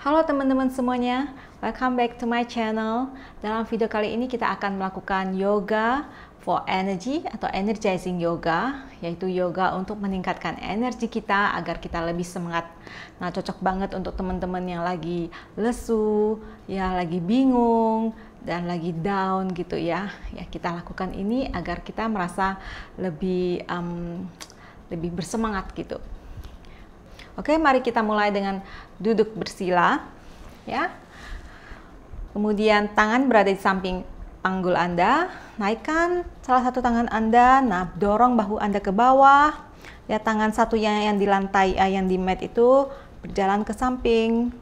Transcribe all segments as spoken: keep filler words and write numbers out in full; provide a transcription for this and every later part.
Halo teman-teman semuanya, welcome back to my channel. Dalam video kali ini kita akan melakukan yoga for energy atau energizing yoga, yaitu yoga untuk meningkatkan energi kita agar kita lebih semangat. Nah, cocok banget untuk teman-teman yang lagi lesu, ya lagi bingung dan lagi down gitu ya. Ya kita lakukan ini agar kita merasa lebih um, lebih bersemangat gitu. Oke, mari kita mulai dengan duduk bersila, ya. Kemudian tangan berada di samping panggul Anda, naikkan salah satu tangan Anda, nah dorong bahu Anda ke bawah. Ya, tangan satunya yang di lantai, yang di mat itu berjalan ke samping.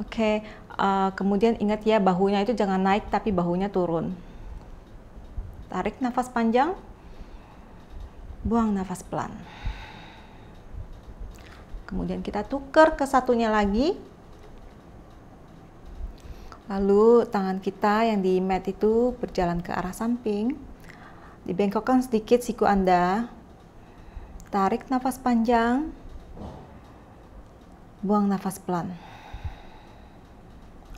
Oke, uh, kemudian ingat ya bahunya itu jangan naik tapi bahunya turun. Tarik nafas panjang, buang nafas pelan. Kemudian kita tuker ke satunya lagi. Lalu tangan kita yang di mat itu berjalan ke arah samping. Dibengkokkan sedikit siku Anda. Tarik nafas panjang. Buang nafas pelan.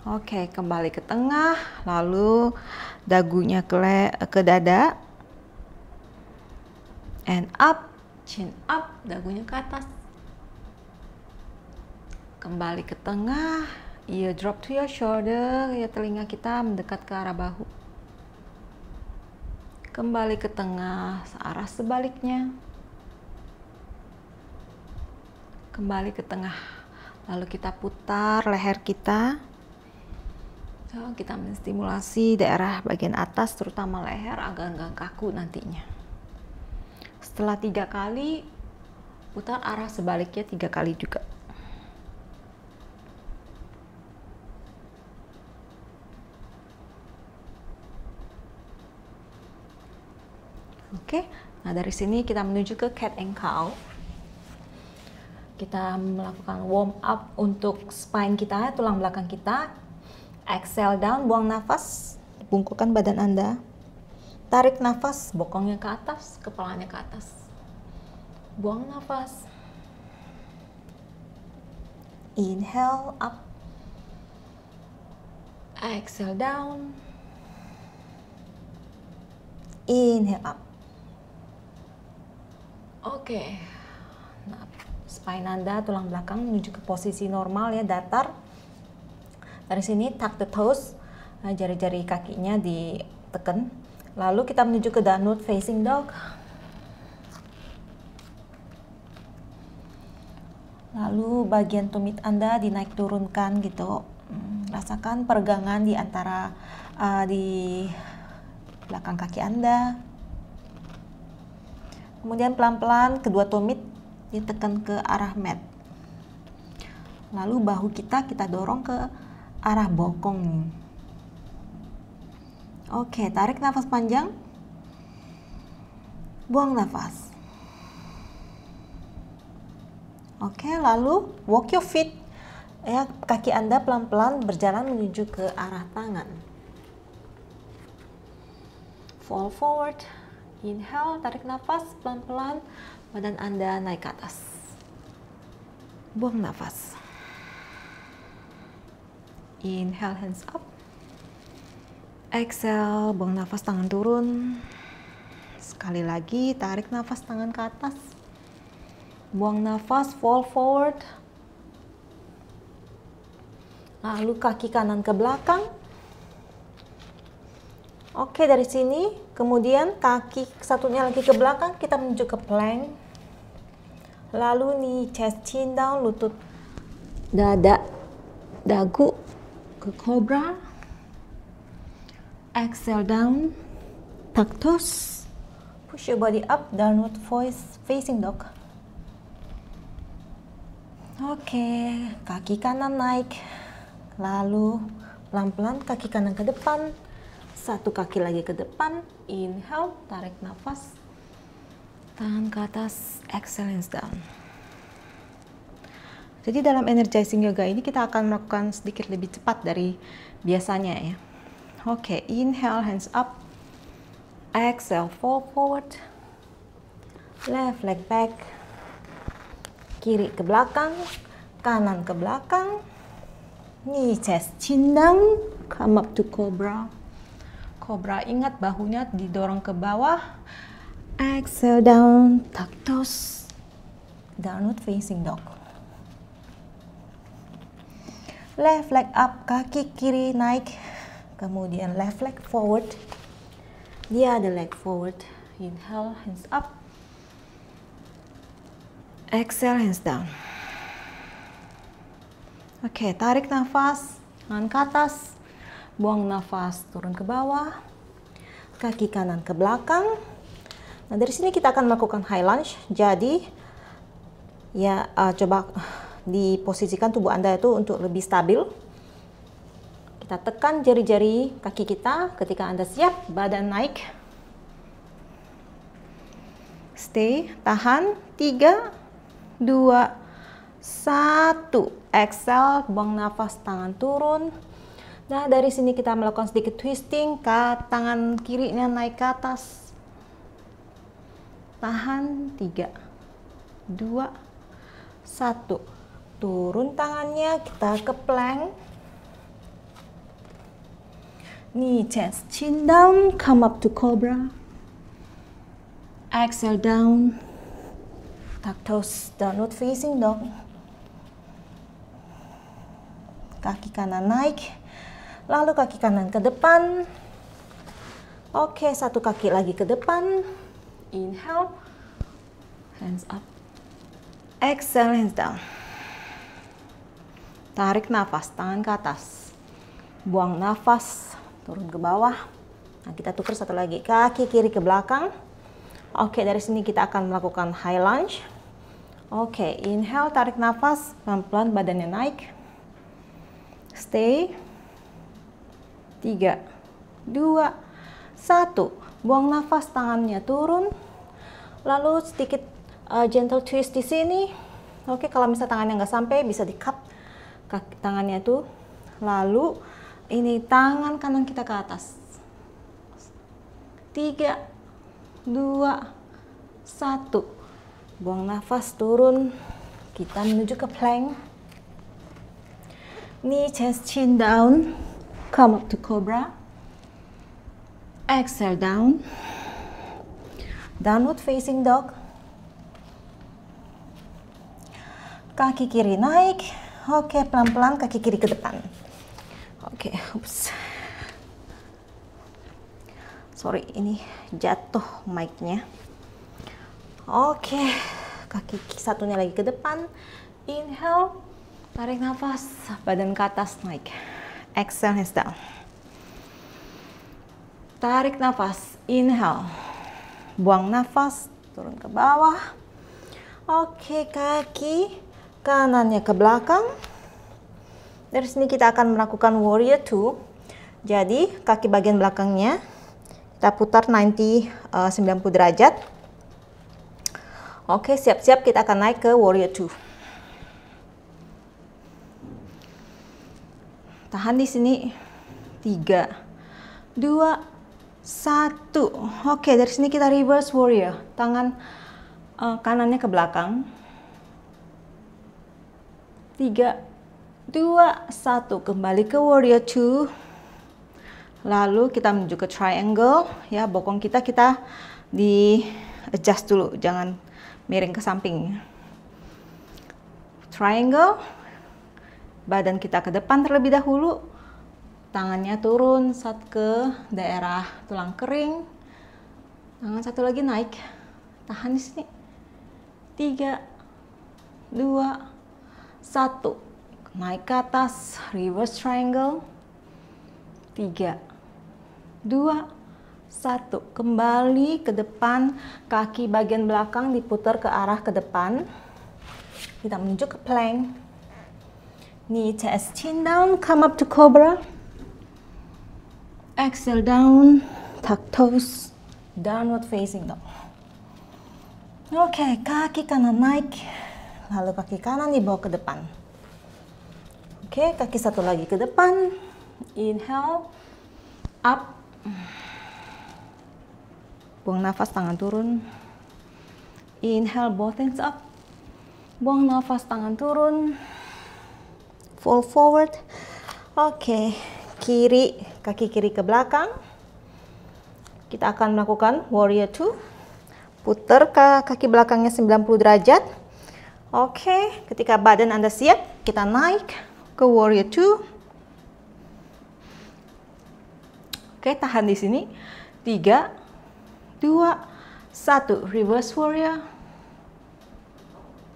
Oke, kembali ke tengah. Lalu dagunya ke, ke dada. And up, chin up, dagunya ke atas. Kembali ke tengah, ear drop to your shoulder, ya telinga kita mendekat ke arah bahu. Kembali ke tengah, arah sebaliknya. Kembali ke tengah, lalu kita putar leher kita. So, kita menstimulasi daerah bagian atas, terutama leher, agar nggak kaku nantinya. Setelah tiga kali, putar arah sebaliknya tiga kali juga. Oke, nah dari sini kita menuju ke cat and cow. Kita melakukan warm up untuk spine kita, tulang belakang kita. Exhale down, buang nafas, bungkukan badan Anda. Tarik nafas, bokongnya ke atas, kepalanya ke atas. Buang nafas. Inhale up. Exhale down. Inhale up. Oke, okay. Nah, spine Anda, tulang belakang menuju ke posisi normal ya, datar. Dari sini tuck the toes, jari-jari nah, kakinya diteken. Lalu kita menuju ke downward facing dog. Lalu bagian tumit Anda dinaik turunkan gitu. Hmm, rasakan peregangan di antara uh, di belakang kaki Anda. Kemudian pelan-pelan kedua tumit ditekan ke arah mat. Lalu bahu kita kita dorong ke arah bokong. Oke, tarik nafas panjang. Buang nafas. Oke, lalu walk your feet. Ya, kaki Anda pelan-pelan berjalan menuju ke arah tangan. Fall forward. Inhale, tarik nafas, pelan-pelan badan Anda naik ke atas. Buang nafas. Inhale, hands up. Exhale, buang nafas, tangan turun. Sekali lagi, tarik nafas, tangan ke atas. Buang nafas, fall forward. Lalu kaki kanan ke belakang. Oke, dari sini, kemudian kaki satunya lagi ke belakang, kita menuju ke plank. Lalu nih, chest chin down, lutut dada, dagu, ke cobra. Exhale down, tuck toes, push your body up, downward voice, facing dog. Oke, kaki kanan naik. Lalu, pelan-pelan kaki kanan ke depan. Satu kaki lagi ke depan, inhale, tarik nafas, tangan ke atas, exhale, hands down. Jadi dalam energizing yoga ini kita akan melakukan sedikit lebih cepat dari biasanya ya. Oke, inhale, hands up, exhale, fall forward, left leg back, kiri ke belakang, kanan ke belakang, nih chest cindang, come up to cobra. Cobra, ingat bahunya didorong ke bawah. Exhale down, tuck toes, downward facing dog. Left leg up, kaki kiri naik, kemudian left leg forward, the other leg forward. Inhale, hands up. Exhale, hands down. Oke, tarik nafas, tangan ke atas, buang nafas, turun ke bawah, kaki kanan ke belakang. Nah, dari sini kita akan melakukan high lunge. Jadi, ya uh, coba diposisikan tubuh Anda itu untuk lebih stabil. Kita tekan jari-jari kaki kita ketika Anda siap, badan naik. Stay, tahan, tiga, dua, satu. Exhale, buang nafas, tangan turun. Nah, dari sini kita melakukan sedikit twisting, ke tangan kirinya naik ke atas. Tahan, tiga, dua, satu. Turun tangannya, kita ke plank. Knee, chest, chin down, come up to cobra. Exhale down, tuck toes, downward facing dog. Kaki kanan naik, lalu kaki kanan ke depan. Oke, satu kaki lagi ke depan. Inhale, hands up. Exhale, hands down. Tarik nafas, tangan ke atas. Buang nafas, turun ke bawah. Nah, kita tuker satu lagi, kaki kiri ke belakang. Oke, dari sini kita akan melakukan high lunge. Oke, inhale, tarik nafas, pelan-pelan badannya naik. Stay, tiga, dua, satu. Buang nafas, tangannya turun. Lalu sedikit uh, gentle twist di sini. Oke, kalau misalnya tangannya nggak sampai, bisa di-cup tangannya itu. Lalu, ini tangan kanan kita ke atas. Tiga, dua, satu. Buang nafas, turun. Kita menuju ke plank. Knee, chest, chin down, come up to cobra. Exhale down, downward facing dog. Kaki kiri naik. Oke, pelan-pelan kaki kiri ke depan. Oke, oops. Sorry, ini jatuh mic-nya. Oke, kaki satunya lagi ke depan. Inhale. Tarik nafas, badan ke atas naik. Exhale, hands down. Tarik nafas, inhale. Buang nafas, turun ke bawah. Oke, kaki kanannya ke belakang. Dari sini kita akan melakukan warrior two. Jadi, kaki bagian belakangnya kita putar sembilan puluh derajat. Oke, siap-siap kita akan naik ke warrior two. Tahan di sini, tiga, dua, satu. Oke, dari sini kita reverse warrior, tangan uh, kanannya ke belakang. Tiga, dua, satu, kembali ke warrior two. Lalu kita menuju ke triangle, ya bokong kita kita di adjust dulu, jangan miring ke samping. Triangle. Badan kita ke depan terlebih dahulu, tangannya turun saat ke daerah tulang kering, tangan satu lagi naik, tahan di sini, tiga, dua, satu, naik ke atas, reverse triangle, tiga, dua, satu, kembali ke depan, kaki bagian belakang diputar ke arah ke depan, kita menuju ke plank. Knee, chest, chin down, come up to cobra. Exhale down, tuck toes, downward facing dog. Oke, kaki kanan naik, lalu kaki kanan dibawa ke depan. Oke, kaki satu lagi ke depan. Inhale, up. Buang nafas, tangan turun. Inhale, both hands up. Buang nafas, tangan turun. fold forward. Oke, kiri, kaki kiri ke belakang. Kita akan melakukan warrior two. Putar ke kaki belakangnya sembilan puluh derajat. Oke, ketika badan Anda siap, kita naik ke warrior two. Oke, tahan di sini. tiga, dua, satu. Reverse warrior.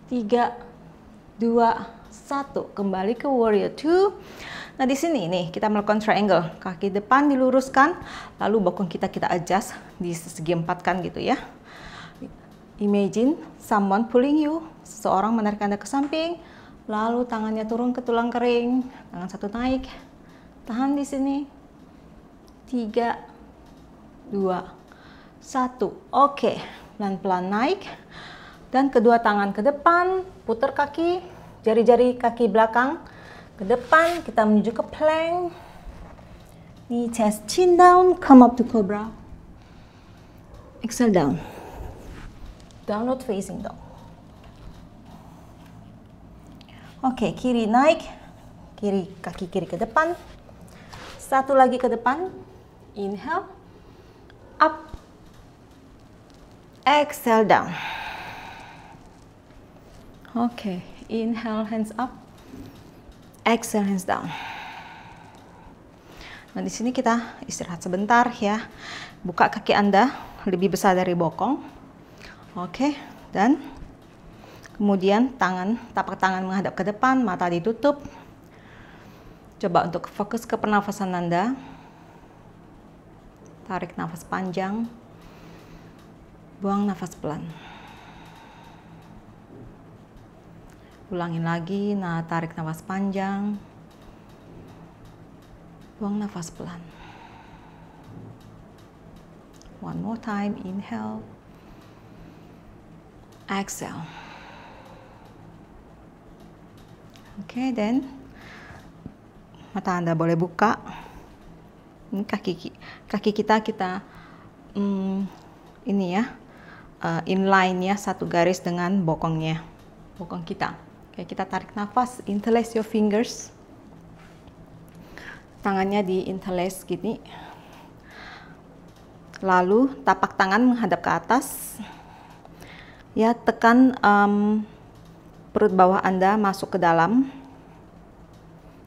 tiga, dua, satu. Kembali ke warrior two. Nah, di sini nih kita melakukan triangle. Kaki depan diluruskan, lalu bokong kita kita adjust di segi empat kan gitu ya. Imagine someone pulling you, seseorang menarik Anda ke samping, lalu tangannya turun ke tulang kering, tangan satu naik. Tahan di sini. tiga, dua, satu. Oke, pelan-pelan naik. Dan kedua tangan ke depan, putar kaki, jari-jari kaki belakang ke depan, kita menuju ke plank. Knee, chest, chin down, come up to cobra. Exhale down. Downward facing dog. Oke, kiri naik. Kiri, kaki kiri ke depan. Satu lagi ke depan. Inhale. Up. Exhale down. Oke, inhale hands up. Exhale, hands down. Nah, di sini kita istirahat sebentar ya. Buka kaki Anda lebih besar dari bokong. Oke, dan kemudian tangan, tapak tangan menghadap ke depan, mata ditutup. Coba untuk fokus ke pernafasan Anda. Tarik nafas panjang. Buang nafas pelan. Ulangin lagi, nah tarik nafas panjang, buang nafas pelan. One more time, inhale, exhale. Oke, okay, then mata Anda boleh buka. Ini kaki kaki kita kita hmm, ini ya uh, inline ya, satu garis dengan bokongnya, bokong kita. Oke, kita tarik nafas, interlace your fingers. Tangannya di interlace gini. Lalu tapak tangan menghadap ke atas. Ya, tekan um, perut bawah Anda masuk ke dalam.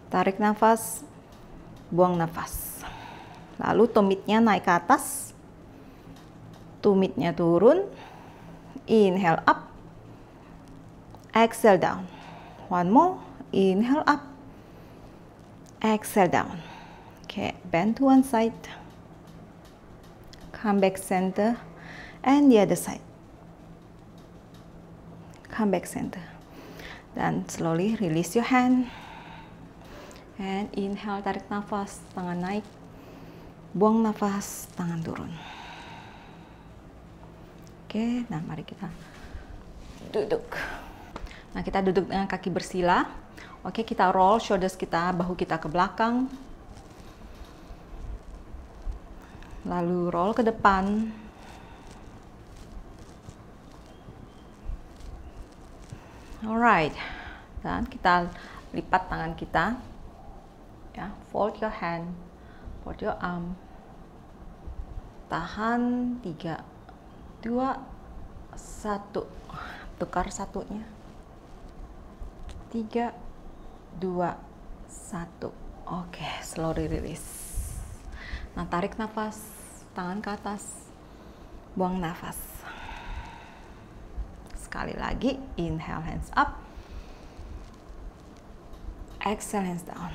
Tarik nafas, buang nafas. Lalu tumitnya naik ke atas. Tumitnya turun. Inhale up. Exhale down. One more, inhale up, exhale down. Okay, bend to one side, come back center, and the other side, come back center. Dan slowly release your hand, and inhale, tarik nafas, tangan naik, buang nafas, tangan turun. Oke, nah mari kita duduk. Nah, kita duduk dengan kaki bersila. Oke, kita roll shoulders kita, bahu kita ke belakang. Lalu roll ke depan. Alright. Dan kita lipat tangan kita. Ya, fold your hand, fold your arm. Tahan, tiga, dua, satu. Tukar satunya. tiga, dua, satu. Oke, slow release. Nah, tarik nafas, tangan ke atas, buang nafas. Sekali lagi, inhale hands up, exhale hands down.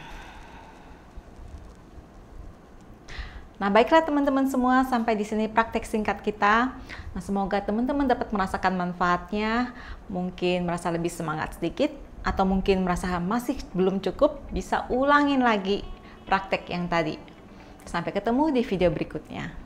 Nah, baiklah teman-teman semua, sampai di sini praktek singkat kita. Nah, semoga teman-teman dapat merasakan manfaatnya, mungkin merasa lebih semangat sedikit, atau mungkin merasa masih belum cukup, bisa ulangin lagi praktek yang tadi. Sampai ketemu di video berikutnya.